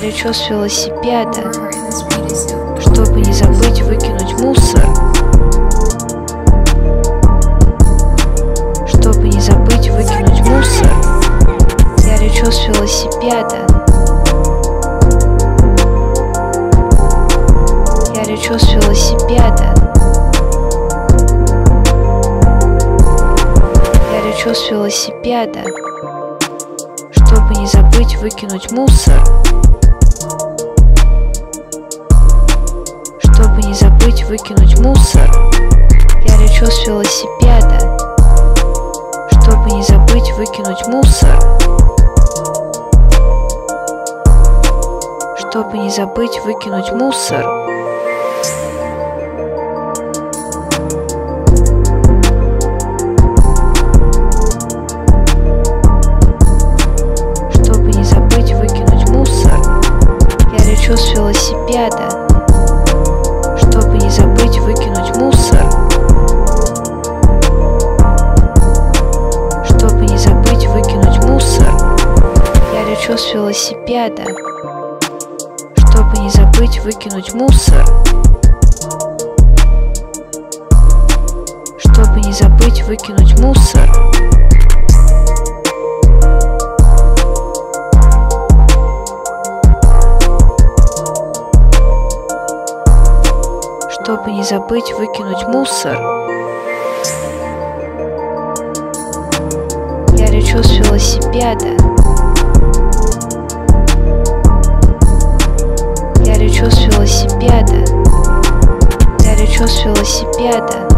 горячо с велосипеда, чтобы не забыть выкинуть мусор. Чтобы не забыть выкинуть мусор. Горячо с велосипеда. Горячо с велосипеда. Горячо с велосипеда. Чтобы не забыть выкинуть мусор. Чтобы не забыть выкинуть мусор. Горячо с велосипеда. Чтобы не забыть выкинуть мусор. Чтобы не забыть выкинуть мусор. Чтобы не забыть выкинуть мусор. Горячо с велосипеда. Чтобы не забыть выкинуть мусор. Чтобы не забыть выкинуть мусор. Горячо с велосипеда. Чтобы не забыть выкинуть мусор. Чтобы не забыть выкинуть мусор. Чтобы не забыть выкинуть мусор. Горячо с велосипеда. Горячо с велосипеда. Горячо с велосипеда.